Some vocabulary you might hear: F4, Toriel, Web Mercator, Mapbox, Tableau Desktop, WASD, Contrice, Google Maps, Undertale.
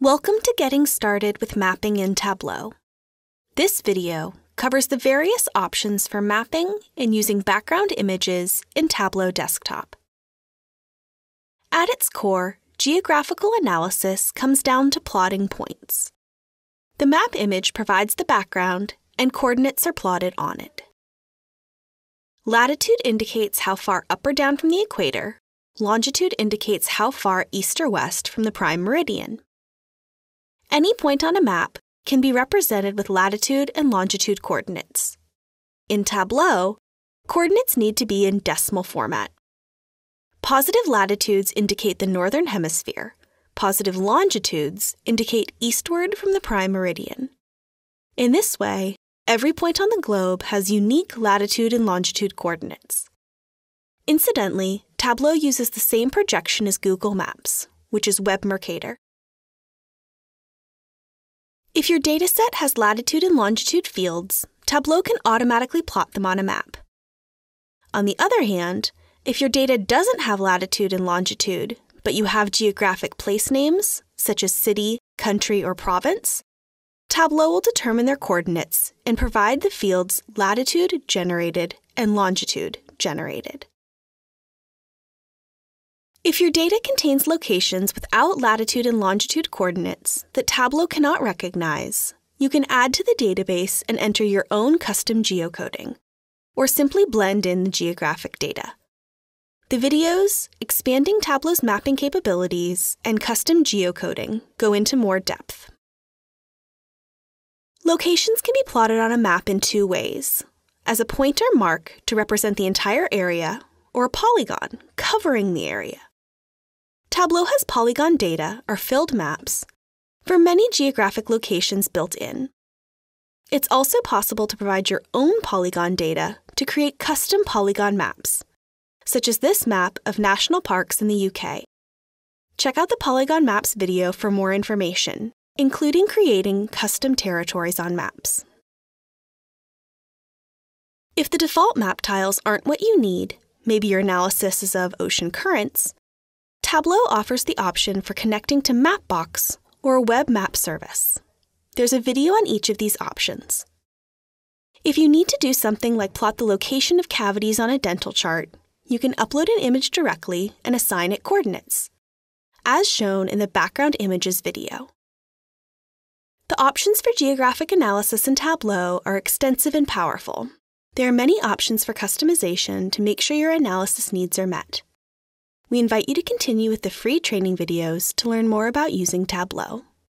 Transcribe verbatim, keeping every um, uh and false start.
Welcome to Getting Started with Mapping in Tableau. This video covers the various options for mapping and using background images in Tableau Desktop. At its core, geographical analysis comes down to plotting points. The map image provides the background, and coordinates are plotted on it. Latitude indicates how far up or down from the equator. Longitude indicates how far east or west from the prime meridian. Any point on a map can be represented with latitude and longitude coordinates. In Tableau, coordinates need to be in decimal format. Positive latitudes indicate the northern hemisphere. Positive longitudes indicate eastward from the prime meridian. In this way, every point on the globe has unique latitude and longitude coordinates. Incidentally, Tableau uses the same projection as Google Maps, which is Web Mercator. If your dataset has latitude and longitude fields, Tableau can automatically plot them on a map. On the other hand, if your data doesn't have latitude and longitude, but you have geographic place names, such as city, country, or province, Tableau will determine their coordinates and provide the fields latitude generated and longitude generated. If your data contains locations without latitude and longitude coordinates that Tableau cannot recognize, you can add to the database and enter your own custom geocoding, or simply blend in the geographic data. The videos, Expanding Tableau's Mapping Capabilities, and Custom Geocoding go into more depth. Locations can be plotted on a map in two ways, as a point or mark to represent the entire area, or a polygon covering the area. Tableau has polygon data, or filled maps, for many geographic locations built in. It's also possible to provide your own polygon data to create custom polygon maps, such as this map of national parks in the U K. Check out the Polygon Maps video for more information, including creating custom territories on maps. If the default map tiles aren't what you need, maybe your analysis is of ocean currents, Tableau offers the option for connecting to Mapbox or a web map service. There's a video on each of these options. If you need to do something like plot the location of cavities on a dental chart, you can upload an image directly and assign it coordinates, as shown in the Background Images video. The options for geographic analysis in Tableau are extensive and powerful. There are many options for customization to make sure your analysis needs are met. We invite you to continue with the free training videos to learn more about using Tableau.